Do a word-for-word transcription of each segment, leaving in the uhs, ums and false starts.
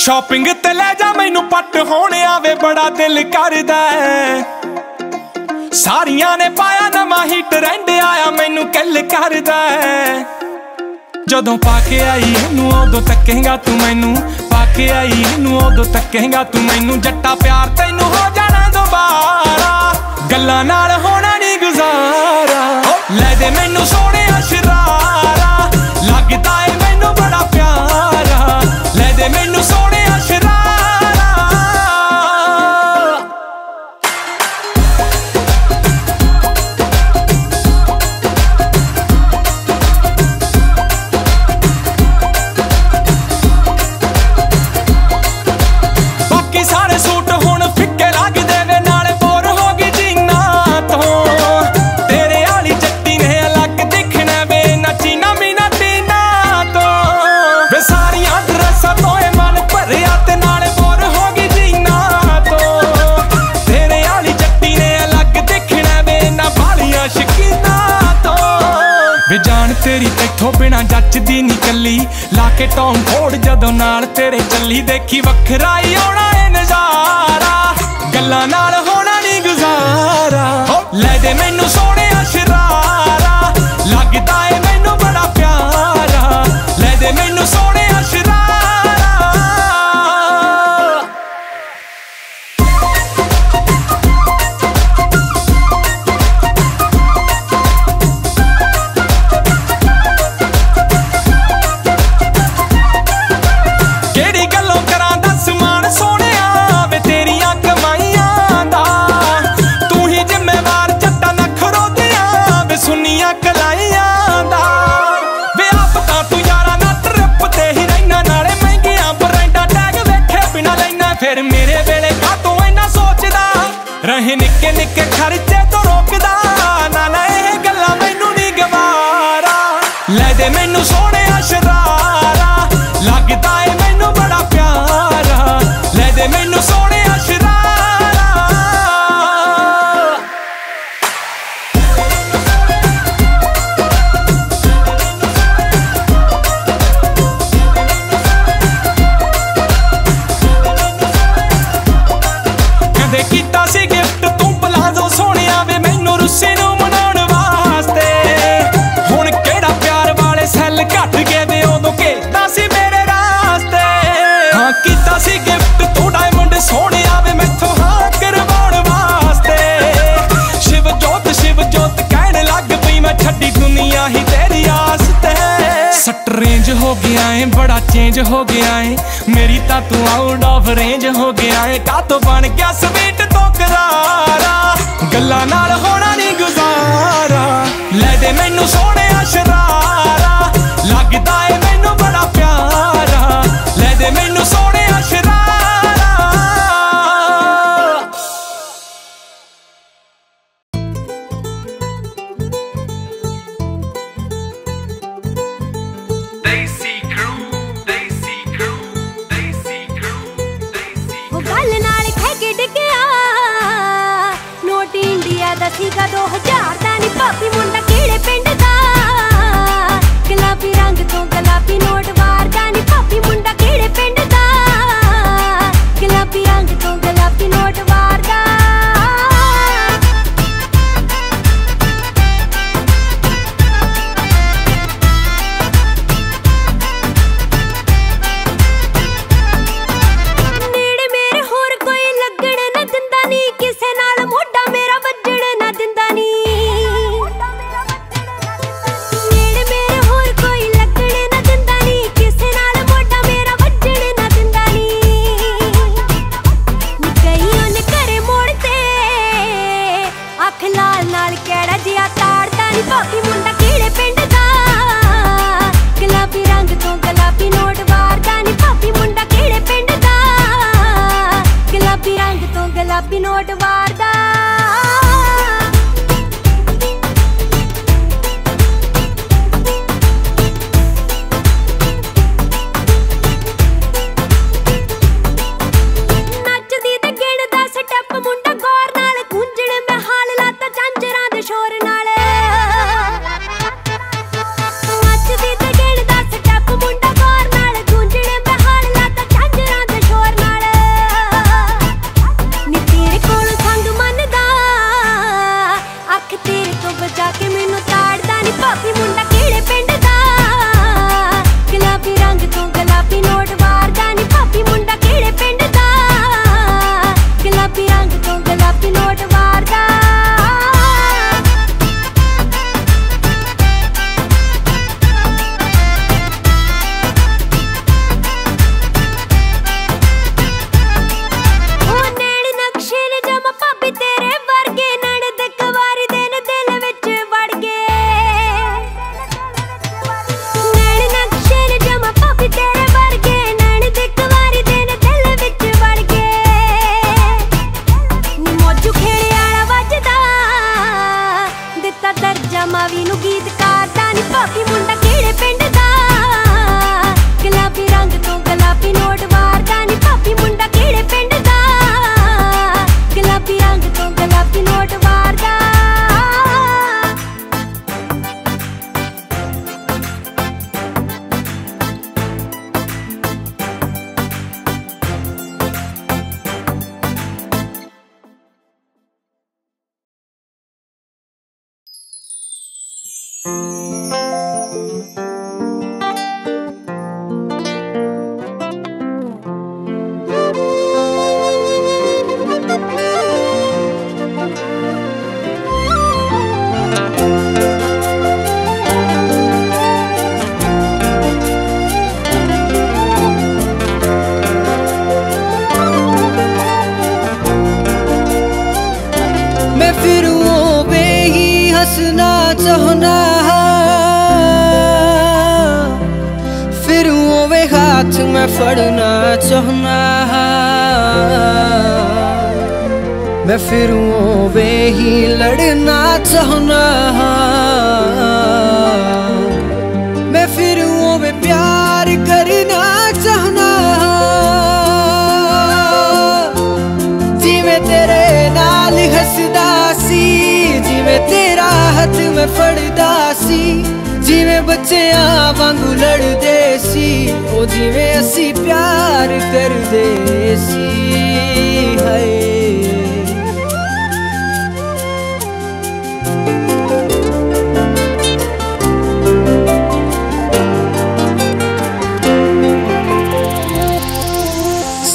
Shopping ते लै जा मैनू पट होने आवे बड़ा दिल करदा सारिया ने पाया नवा ही ट्रेंड आया मैनू कल करदा जदों पाके आई नू उदों तकेगा तू मैनू पाके आई नू उदों तकेगा तू मैनू जट्टा प्यार तैनू हो जाना दोबारा गल्लां नाल होना नहीं गुजारा लै दे मैनू सोने शरारा लगदा है मैनू बड़ा प्यारा लै दे मैनू सोने शरारा तेरी तेथों बिना जचदी नी कली लाके टॉम फोड़ जदों नाल तेरे चली देखी वखरा ही होना है नजारा गल्लां नाल होना नी गुजारा लै दे मैनू सोने शरारा लगदा है मैनू बड़ा प्यारा लै दे मैनू सोने शरारा रहे निके निके खर्चे तो रोकदा ना ना ये गल्ला मैनू नी गवारा लै दे मैनू सोने शरारा लगदा है मैनू बड़ा प्यारा लै दे मैनू सोने शरारा कदे कीता सी रेंज हो गया है बड़ा चेंज हो गया है मेरी ता तू आउट ऑफ रेंज हो गया है का तो बन गया स्वीट तो करारा गल्लां नाल होना नहीं गुजारा लै दे मैनू सोने शरारा लगदा है मैनू बड़ा प्यारा लै दे मैनू सोने शरारा दो हजार दानी पापी मुंडा केड़े पिंड दा गुलाबी रंग तो गुलाबी नोट वार दानी पापी मुंडा केड़े पिंड दा गुलाबी रंग तो गुलाबी नोट वार दा नेड़े मेरे होर कोई लगण ना दिंदा नी किसे नाल मोढा मेरा नोट वारदा नचदी ते गिणदा स्टेप मुंडा गौर नाल गूंजण मैं हाल लाता झांजरां दे शोर नाल नचदी ते गिणदा स्टेप मुंडा गौर नाल गूंजण मैं हाल लाता झांजरां दे मेरा मावी नु गीतकार दानी पापी मुंडा केड़े पिंड दा गुलाबी रंग तो गुलाबी नोट वार दानी पापी मुंडा केड़े पिंड दा गुलाबी रंग तो गुलाबी नोट वार दा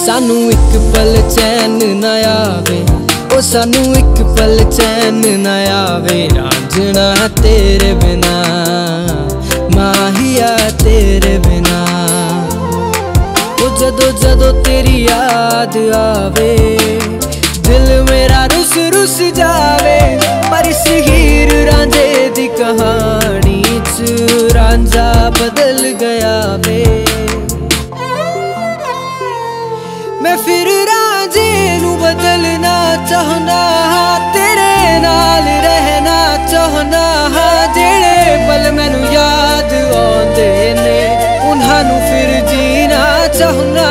सानू एक पल चैन ना आवे ओ सानू एक पल चैन ना आवे रांझना तेरे बिना माहिया तेरे बिना ओ जदों जदों तेरी याद आवे दिल मेरा रुस रुस जावे पर इस हीर रांझे दी कहानी च रांझा बदल गया वे मैं फिर रांझे नू बदलना चाहना तेरे नाल रहना चाहना जेड़े पल मैनू याद आउंदे ने उन्हां नू फिर जीना चाहना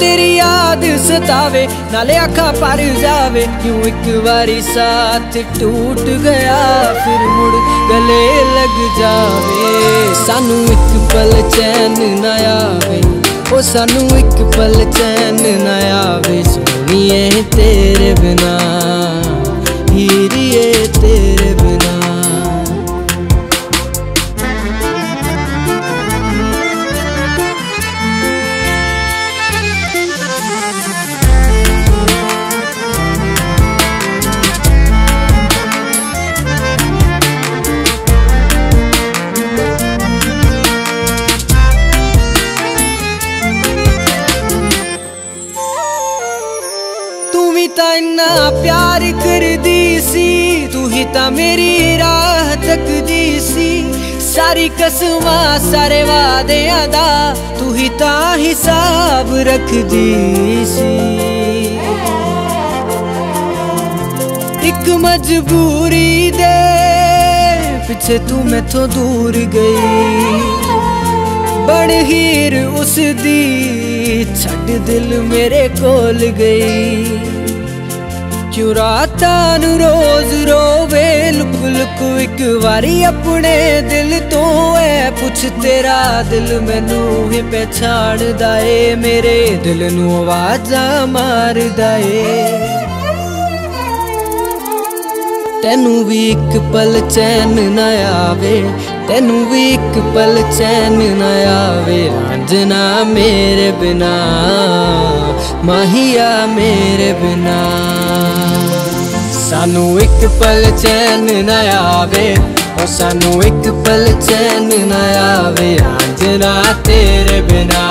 तेरी याद सतावे नाले आँखां भर जावे क्यों एक बारी साथ टूट गया फिर मुड़ गले लग जावे सानू एक पल चैन ना आवे ओ सानू एक पल चैन ना आवे सोनिए तेरे बिना हीरिए तेरे बिना प्यार कर दी सी तू ही ता मेरी राह तक दी सी सारी कसमां सारे वादियां दा तू ही ता हिसाब रख दी सी इक मजबूरी दे पिछे तू मैथों दूर गई बड़ हीर उस दी छड़ दिल मेरे कोल गई क्यों रातां नू रोज रोवे लुक लुक एक वारी अपने दिल तो ऐ पुछ तेरा दिल मैनू ही पहचानदा ऐ मेरे दिल नू आवाज़ां मारदा ऐ तैनू भी एक पल चैन ना आवे तैनू भी एक पल चैन ना आवे रांझना मेरे बिना माहिया मेरे बिना सानू एक पल चैन ना आवे ओ सानू एक पल चैन ना आवे रांझना तेरे बिना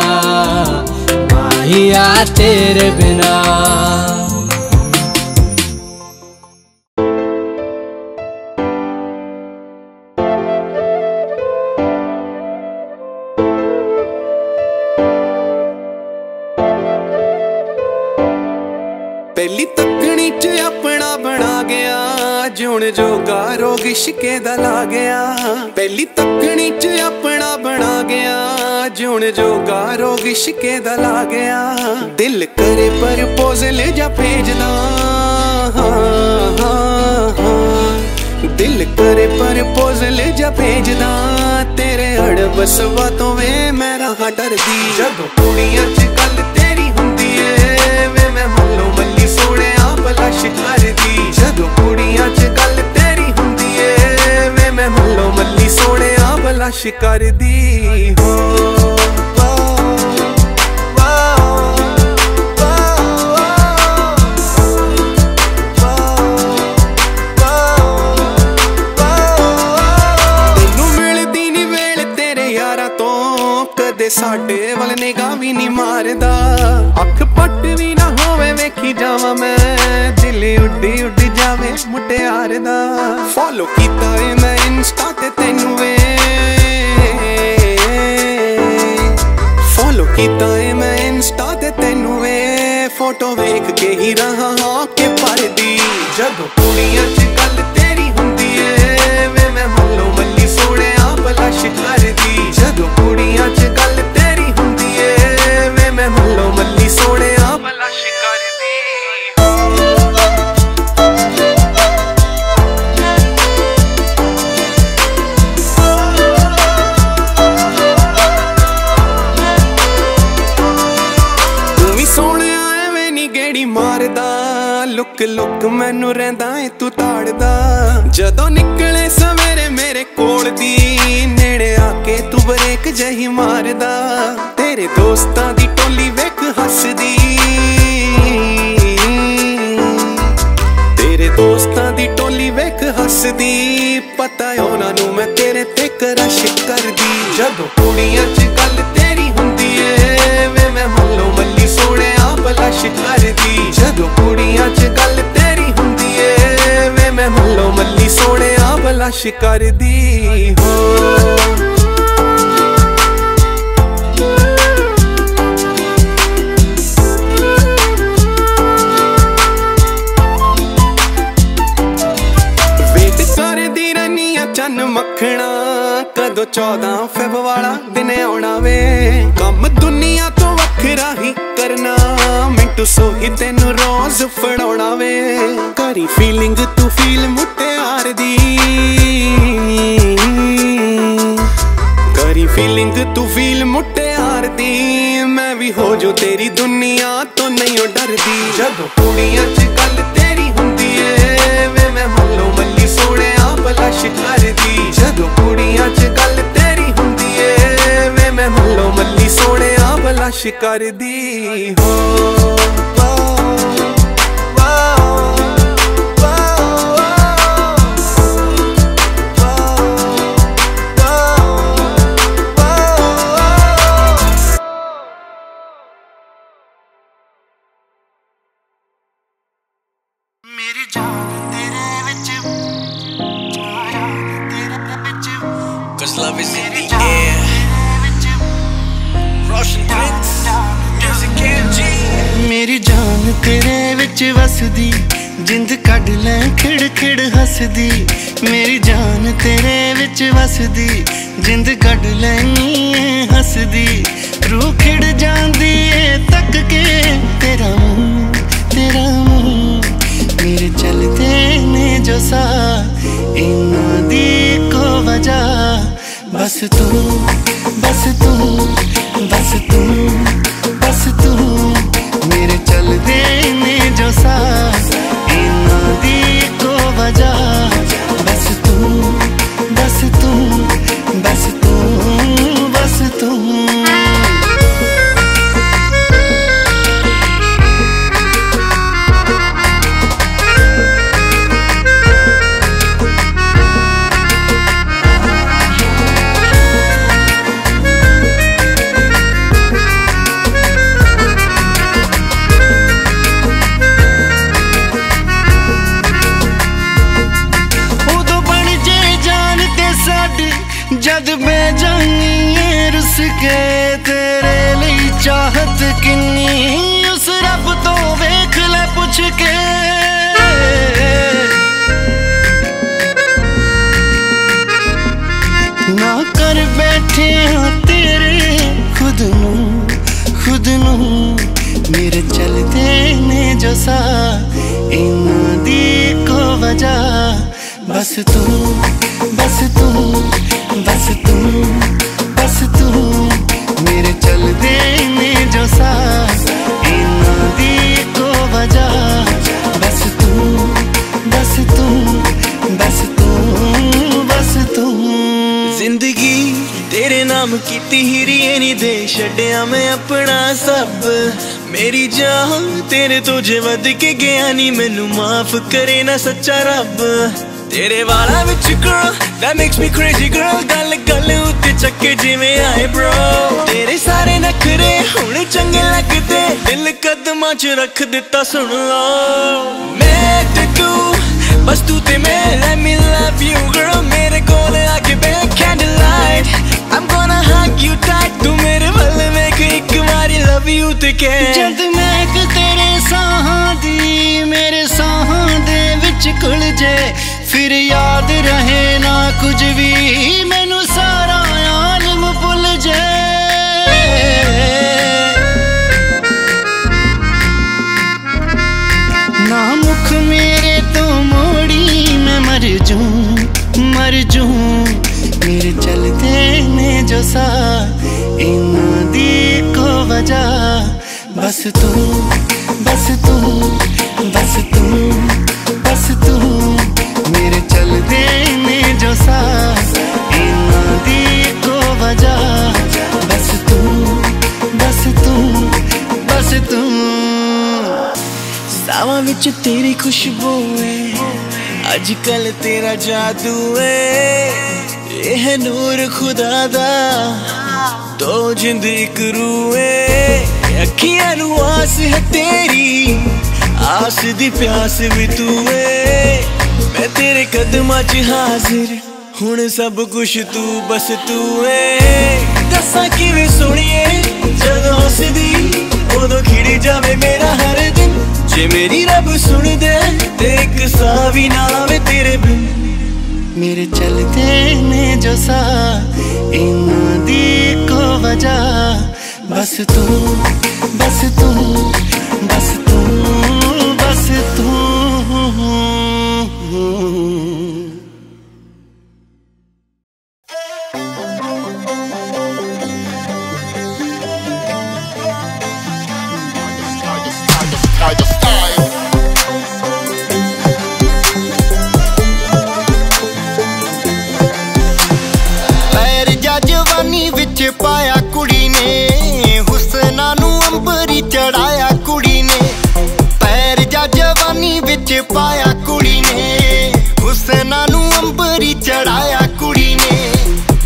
माहिया तेरे बिना जोगा रोग इश्के दा ला गया, पहली तकनी च अपना बना गया, जुन जो गारो इश्के दा ला गया, दिल करे पर पोजल जा भेजना, दिल करे पर पोजल जा भेजना, तेरे अड़ बसवा तो वे मैं रहा डरदी, जब कुड़ियां च गल तेरी हुंदी है वे मैं मल्लो मल्ली सोने आप भला शिकार दी, जब कुड़ियां च गल मल्ली सोने आ भला शिकार दी हो, तेनू मिलदी नी वेल तेरे यारा तो, कदे साडे वल निगाह भी नी मारदा, अख पट भी ना होवे वेखी जावां मैं, दिल उड्डी उड्डी जावे मुटियार दा, फॉलो कीता है मैं इंस्टा ते तेनू वे, फॉलो कीता है मैं इंस्टा ते तेनू वे, फोटो वेख के ही रहा हां के परदी, जब कुड़ियां च गल तेरी हुंदी है वे मैं मल्लो मल्ली सोने आ भला शिकार दी, जब कुड़ियां च गल तेरी हुंदी है वे मैं मल्लो मल्ली सोने आ भला शिकार दी। लुक लुक मैनू रहिंदा ऐ तू ताड़दा, जदों निकले सवेरे मेरे कोल दी, नेड़े आके तू ब्रेक जही मारदा, तेरे दोस्तां दी टोली वेख हसदी, तेरे दोस्तां दी टोली वेख हसदी, पता ऐ उहनां नूं मैं तेरे ते क्रश करदी, जदों कुड़ियां च गल तेरी हुंदी ऐ वे मैं मल्लो मल्ली सोने आ भला शिकार दी, जदों कुड़ियां च गल तेरी हुंदी ऐ वे मैं मल्लो मल्ली सोने आ भला शिकार दी हो। वेट करदी रहनी आ चन्न मखना, कदों चौदां फेबवाड़ा दिन आउणा वे, कम दुनिया तो वखरा ही करना, तू सोही तेनू रोज फड़ाउणा वे, करी फीलिंग तू फील मुटियार दी, करी फीलिंग तू फील मुटियार दी, मैं भी हो जो तेरी दुनिया तो नहीं ओ डरदी, जदों कुड़ियां च गल तेरी हुंदी ऐ वे मैं मल्लो मल्ली सोने आ भला शिकार दी, जदों कुड़ियां च गल तेरी हुंदी ऐ वे मैं मल्लो मल्ली सोने आ भला शिकार दी हो। जिंद कढ़ लै खिड़ खिड़ हसदी, मेरी जान तेरे विच वसदी, जिंद कढ़ लैनी हसदी, रूह खिड़ जांदी ए तक के तेरा मुंह, तेरा मुंह, मेरे चलते ने जो सा इना दी को वजह, बस तू, बस तू, बस तू, बस तू, मेरे चलते ने जो सा नदी को बजा, बस तू, बस तू, बस तू, बस तू, देने जो सा इन दी को वजा। बस तू बस तू बस तू बस तू मेरे चल देने जो सा इन दी को वजा। बस तू बस तू बस तू बस तू जिंदगी तेरे नाम की तिहरी नी दे छड्डिया मैं अपना सब। मेरी जान तेरे तुझे वध के गया नी मैनू माफ करे ना सच्चा रब। तेरे वाला विच girl that makes me crazy girl गल गल उत्ते चक्के जिवें आए bro। तेरे सारे नखरे हुणे चंगे लगदे दिल कदमां च रख दिता सुन लो। मैं ते तू बस तू ते मैं let me love you girl मेरे कोल आके बे candlelight I'm gonna hug you tight तू मेरे वल वेख इक वारी love you ते कह। जद मैं तेरे साहां दी मेरे साहां दे विच घुल जे फिर याद रहे ना कुछ भी मैनू सारा आलम भुल जे। ना मुख मेरे तो मोड़ी मैं मर जू मर जू मेरे चलते ने जो सा इन दी को वजा। बस तू बस तू बस तू बस तू मेरे चल देने जो सा इन दी को वजा। बस तू बस तू बस तू सावां विच तेरी खुशबू है अजकल तेरा जादू है। ये है नूर खुदा दा दो जिंद इक रूह है। अखियां नू आस है तेरी आस दी प्यास भी तू है। मैं तेरे कदमां च हाजिर हुण सब कुछ तू बस तू है। दस्सां किवें सोहणीए जदों हसदी उदों खिड़ी जावे मेरा हर दिन। जे मेरी रब सुन दे ते इक साह वी ना आवे तेरे बिन। मेरे चलदे ने जो सा इन दी को वजा। बस तू बस तू बस तू बस तू पाया कुड़ी ने हुसना नू अंबरी चढ़ाया कुड़ी ने। पैर जा जवानी विच पाया कुड़ी ने हुसना नू अंबरी चढ़ाया कुड़ी ने।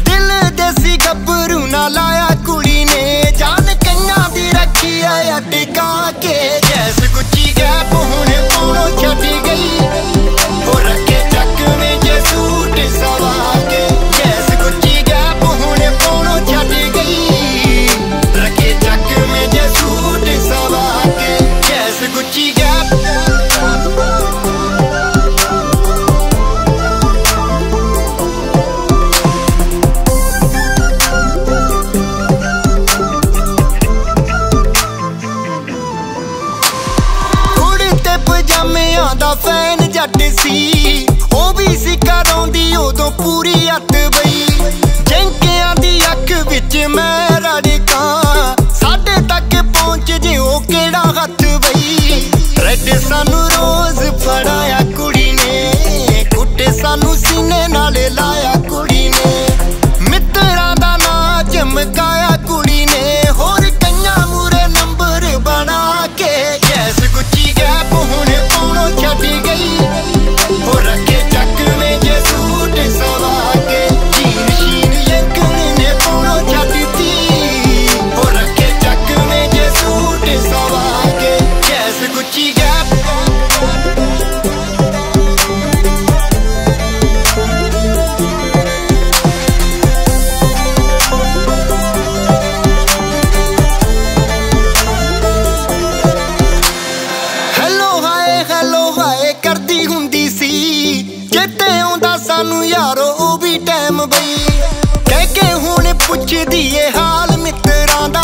दिल देसी गबरू ना लाया कुड़ी ने जान कन्या दी रखी आया टिका के। जैस गुची गै पहुने पौड़ों छटी गई वो रखे चक में जे सूट सवा के। जैस गुची गै पहुने पौड़ों छटी गई रखे चक में जे सूट सवा के। जैस गुची गै फैन जट सी ओ भी सी करोंदी उदों पूरी अत बई। जंकियां दी अख विच मैं रड़का साढ़े तक पहुंच जे ओ केड़ा हथ बई। रेड सानू रोज फड़ाया कुड़ी ने कुट सानू सीने नाले लाया कुड़ी ने। मित्रां दा नां चमकाया कुड़ी ने होर कन्या मूरे नंबर बना के। जैस गुची गै पहुने पौड़ों छटी गई वो रखे चक में जे सूट सवा के। जीन शीन यंकण ने पौड़ों छटती वो रखे चक में जे सूट सवा के। जैस गुची गै दिए हाल मित्रां दा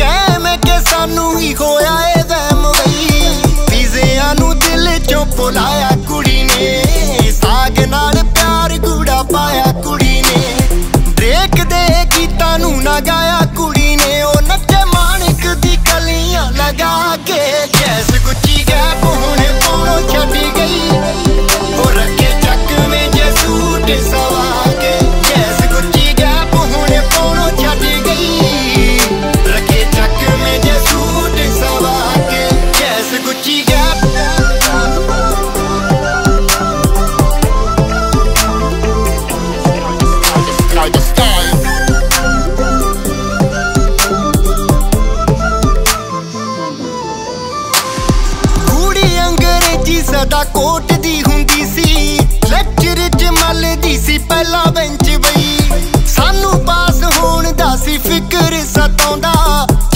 कह मैं के सानू ही खोया ए वहम। बुलाया कुड़ी ने, साग नाल प्यार गुड़ा पाया कुड़ी ने, ब्रेक दे गीता नू ना गाया कुड़ी ने, ओ नचे माणिक दी कलियां लगा के जैस गुची गै पहुने पौड़ों छटी गई, ओ रखे चक में जे सूट सवा के जैस गुची गै पहुने पौड़ों छटी गई, रखे चक में जे सूट सवा के जैस गुची गै। कोट दी हुंदी सी लेक्चर च मलदी सी पहला बेंच बई, सानू पास होण दा सी फिकर सतांदा,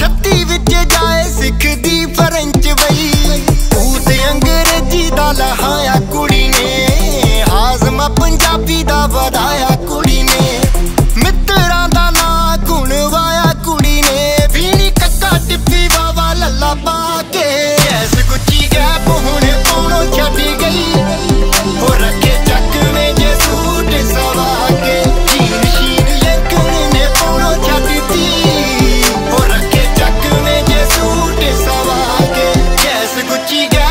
छत्ती विच जाए सिखदी फ्रेंच बई, तू ते अंग्रेजी दा लहाया कुड़ी ने, हाजमा पंजाबी दा वधाया कुड़ी ने, मित्तरां दा ना गुण वाया कुड़ी ने, वीणी कक्का टिप्पी वावा लल्ला पा के ऐस गुची गै पहुणे पौड़ों छटी गई, हो रखे चक में जे सूट सवा के चीन शीन यंकने ने पौड़ों छटी दी, हो रखे चक में जे सूट सवा के ऐस गुची गै।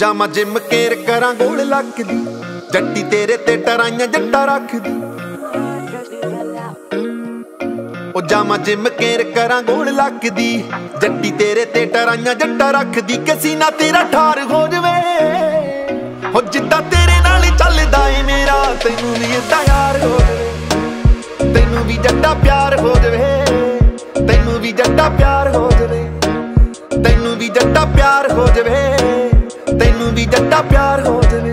जामा जिम केर करा गोल लक दी, जट्टी तेरे ते टराइया जट्टा रख दी, ओ जामा जिम केर करा गोल लक दी, जट्टी तेरे ते टराइया जट्टा रख दी, कसीना तेरा ठार हो जवे, हो जिद्दा तेरे नाल चलदा ए मेरा, तैनू भी इदा यार हो जवे, तैनू भी जट्टा प्यार हो जवे, तैनू भी जट्टा प्यार हो जवे, तैनू भी जट्टा प्यार हो जवे, तैनू भी जट्टा प्यार हो जवे।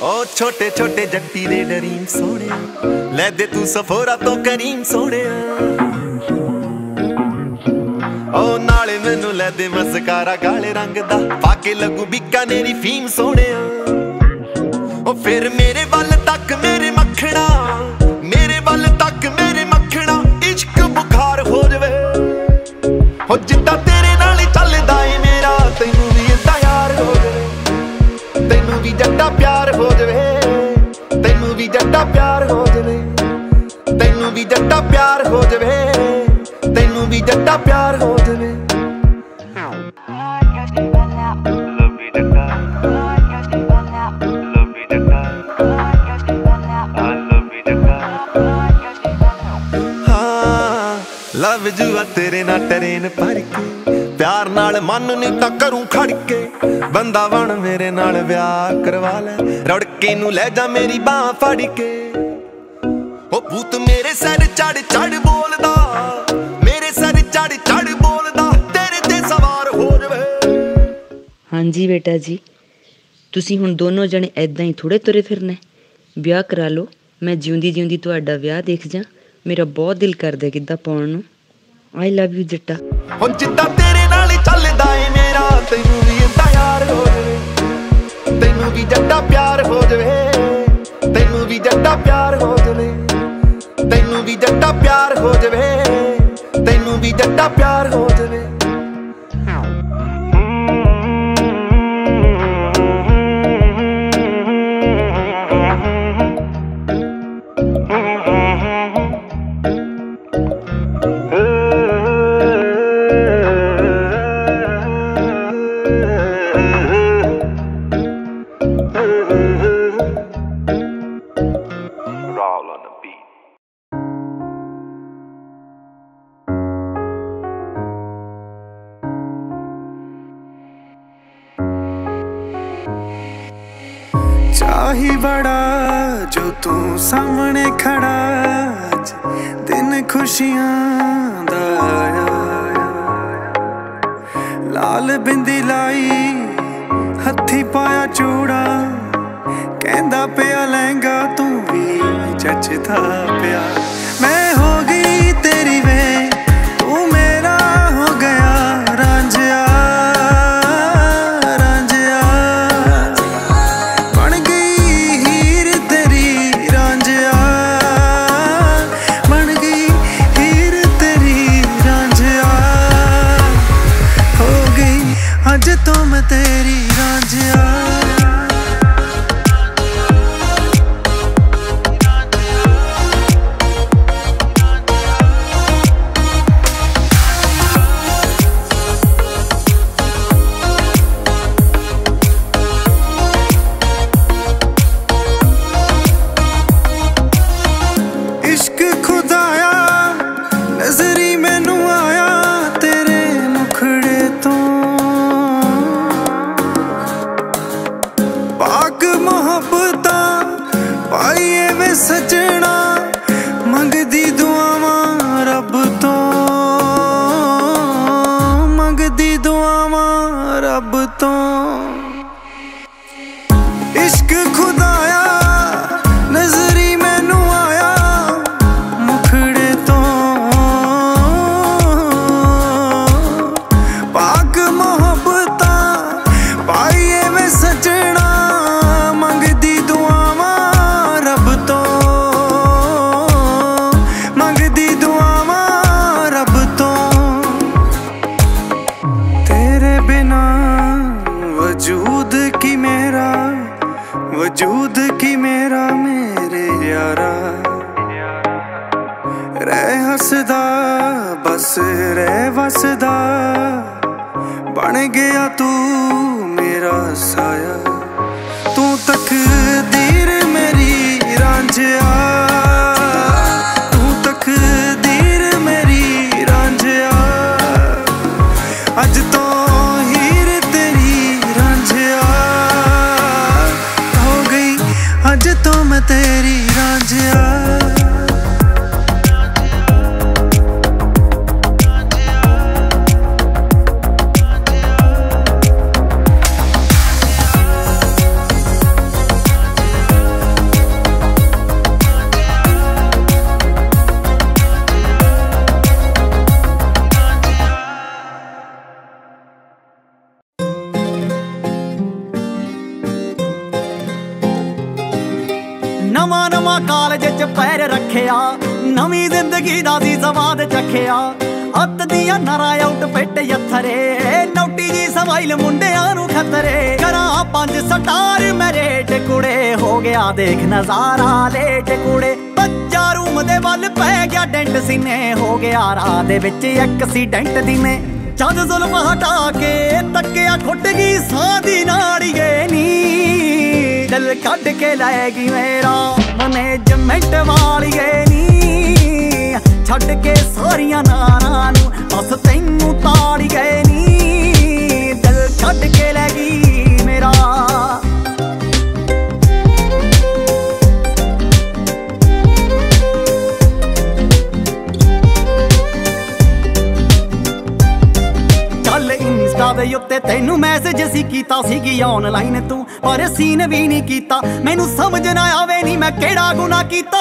ओ छोटे छोटे जट्टी दे डरीम सोने ले दे तू सफोरा तो करीम सोने, ओ नाले मैनू ले दे मस्कारा काले रंग दा, पाके लगू बीकानेरी फीम सोने, ओ फिर मेरे वल तक मेरे मखना, मेरे वल तक मेरे मखना, इश्क बुखार हो जवे, हो जिद्दा तेरे नाल चलदा ए मेरा, तैनू भी इदा यार हो जवे, तैनू भी जट्टा प्यार हो जवे, तैनू भी जट्टा प्यार हो जवे, तैनू भी जट्टा प्यार हो जवे, तैनू भी जट्टा प्यार हो जवे। लव जुआ तेरे ना ट्रेन भर के, प्यार नाल मन नहीं तां करूं खड़ के, बंदा बन मेरे नाल ब्याह करवा ले, रड़के नू ले जा मेरी बांह फड़ के, ओ भूत मेरे सर चढ़ चढ़ बोलदा, मेरे सर चढ़ चढ़ बोलदा, तेरे ते सवार हो जवे। हाँ जी बेटा जी, तुसी हुण दोनों जने ऐदां ही थोड़े तुरे फिरना, ब्याह करा लो, मैं जिउंदी जिउंदी तुहाडा ब्याह देख जा, मेरा बहुत दिल करदा गिद्दा पाउण नूं। आई लव यू जट्टा। ओ जिद्दा तेरे नाल चलदा ए मेरा, तैनू भी इदा यार हो जवे, तैनू भी जट्टा प्यार हो जवे, तैनू भी जट्टा प्यार हो जवे, तैनू भी जट्टा प्यार हो जवे, तैनू भी जट्टा प्यार हो जवे। चाही बड़ा जो तू सामने खड़ा, दिन खुशियां दा आया, लाल बिंदी लाई हथी पाया चूड़ा कहंदा पिया लहंगा तू भी जचदा पिया। मैं हो गई तेरी वे तू मेरा हो गया रांझिया रांझिया बन गई हीर तेरी रांझिया बन गई हीर तेरी रांझिया हो गई अज तो मैं तेरी रांझिया। सजना मंगदी दुआवां रब तो मंगदी दुआवां रब तो इश्क खुदाया नजरी मैनू आया मुखड़े तो पाक मोहब्बता पाईए में सजना वजूद की मेरा वजूद की मेरा मेरे यारा रह हसदा बस रह वसदा बन गया तू मेरा साया। तू तकदीर मेरी रांझिया तू तकदीर मेरी रांझिया अज तो तो मैं तेरी रांझिया। नवा नवा कालज च पैर रखिया नवी जिंदगी दा दी जवाद चखिया अत दिया नारा आउटफिट यथरे नौटी जी सवाइल मुंडिया नू खतरे करा पंज स्टार मेरेट कुड़े हो गया देख नजारा लेट कुड़े बच्चा रूम दे वल पै गया डेंट सीने हो गया राह दे विच एक्सीडेंट दिने जद जुल्म हटा के तकिया खुट गई सां दी नाड़िए नी दिल कट के लाएगी मेरा मैनेजमेंट वाली नी छड़ के सारिया नारा नू बस तेनू ताड़ी गए नी दिल कट के लाएगी मेरा। तेनू मैसेज सी कीता सीगी ऑनलाइन तू पर सीन भी नहीं कीता मैनू समझ ना आवे नी मैं केड़ा गुनाह कीता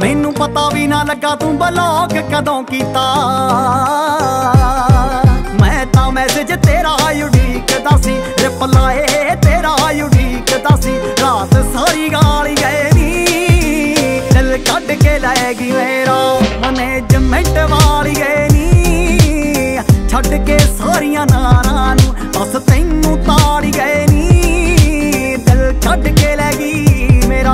मैनू पता भी ना लगा तू ब्लॉक कदों कीता मैं तां मैसेज तेरा यूनिक दा सी रिप्लाई तेरा यूनिक दा सी रात सारी गाली गए नी दिल कट के लाएगी मेरा मैनेजमेंट वाली गए नी छड़ के सारिया नारा नू बस तेनू ताड़ी गए नी दिल छड़ के लैगी मेरा।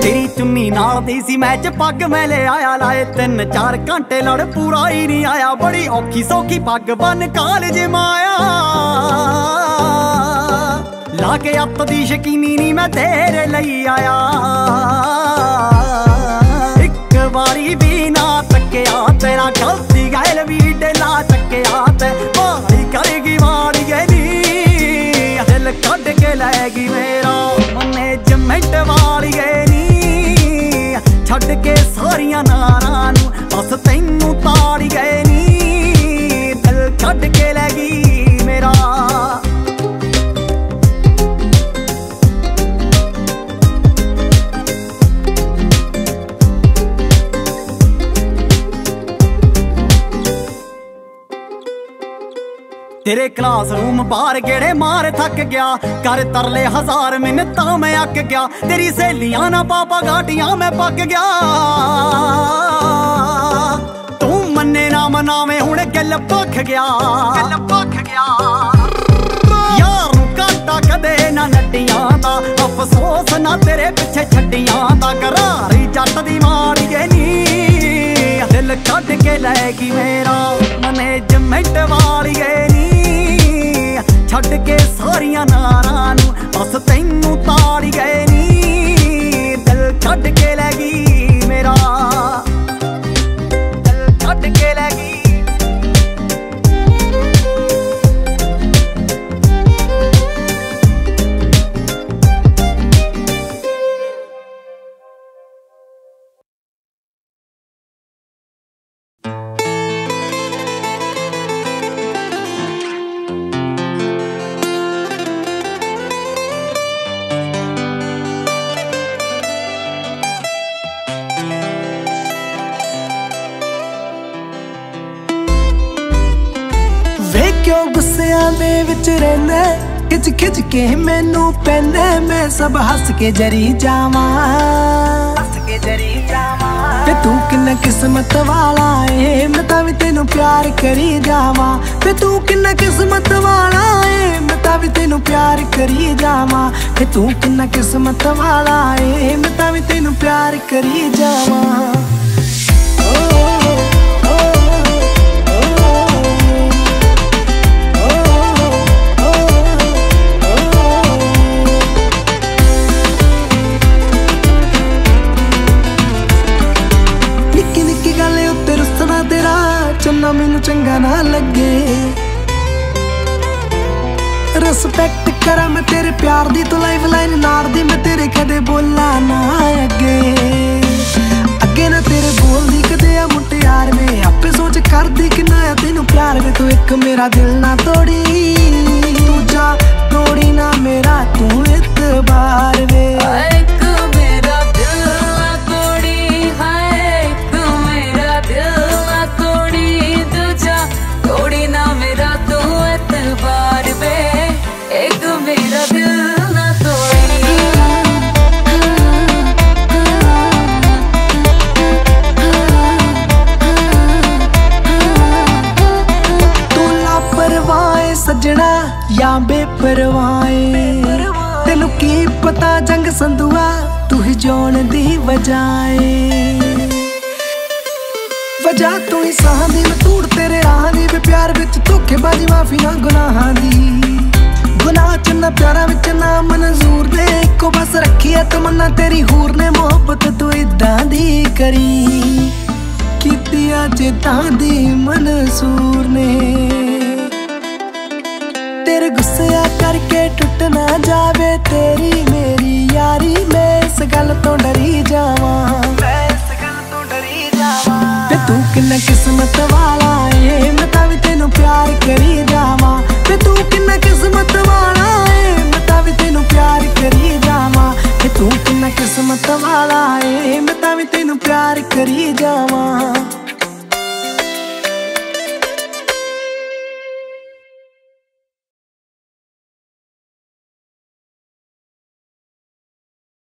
तेरी चुन्नी नाल दी सी मैच पग मैं ले आया लाए तीन चार घंटे लड़ पूरा ही नहीं आया बड़ी औखी सौखी पग बन कालज माया लाके अत दी शकीनी नी मैं तेरे लई आया एक बारी भी ना तकिया तेरा गलती गैल भी डेला तकिया ते मारी करेगी मारी गई दिल सारिया नारा नू बस तेनू ताड़ी गए नी दिल छड्ड के लै गई मेरा। तेरे क्लासरूम बाहर गेड़े मार थक गया, कर तरले हजार मिन्नता मैं अक गया, तेरी सहेलियां ना पापा घाटियां मैं पक गया। तू मन्ने ना मनावे हुण गल भख गया, गल भख गया। यार नू घाटा कदे ना नड्डियां दा, अफसोस ना तेरे पिछे छड्डियां दा, घरारी जट दी माड़िए नी दिल कट के लैगी मेरा। मैनेजमेंट वाली नी छड़ के सारिया नारा नू बस तेनू ताड़ी गए नी दिल छड़ के लै गई मेरा, दिल छड़ के लै गई। खिच खिच के मैनू पैने मैं सब हस के जरी जावा, हस के जरी जावा। ते तू किन्ना किस्मत वाला है मैं तां वी तेनू प्यार करी जावा, ते तू किन्ना किस्मत वाला है मैं तां वी तेनू प्यार करी जावा, ते तू किन्ना किस्मत वाला है मैं तां वी तेनू प्यार करी जावा। मेनू चंगा ना लगे रिस्पेक्ट करा मैं तेरे प्यार दी, तो लाइफ लाइन नार दी मैं तेरे कदे बोला ना अगे अगे ना तेरे बोल दी कदे आ मुट्टे यार में आपे सोच कर दी कि ना या तेनू प्यार में। तू एक मेरा दिल ना तोड़ी, तू जा तोड़ी ना मेरा तू इतबार में। या बेपरवाए तेनू की पता जंग संधुआ तू ही जोन दी वजाए, वजा तू ही साह दी मैं तूड़ तेरे राह दी वे प्यार विच धोखेबाजी माफी ना गुनाहां दी, गुनाह च ना प्यारा विच ना मंजूर दे इको बस रखी है तमन्ना तेरी हूर ने मोहब्बत तू इदां दी करी कीती अज तां दी मंजूर ने। तेरे गुस्से करके टुट ना जावे तेरी मेरी यारी मैं इस गल तो डरी जावा, मैं इस गल तो डरी जावा। ते तू किन्ना किस्मत वाला है मैं तां वी तेनू प्यार करी जावा, ते तू किन्ना किस्मत वाला है मैं तां वी तेनू प्यार करी जावा, ते तू किन्ना किस्मत वाला है मैं तां वी तेनू प्यार करी जावा।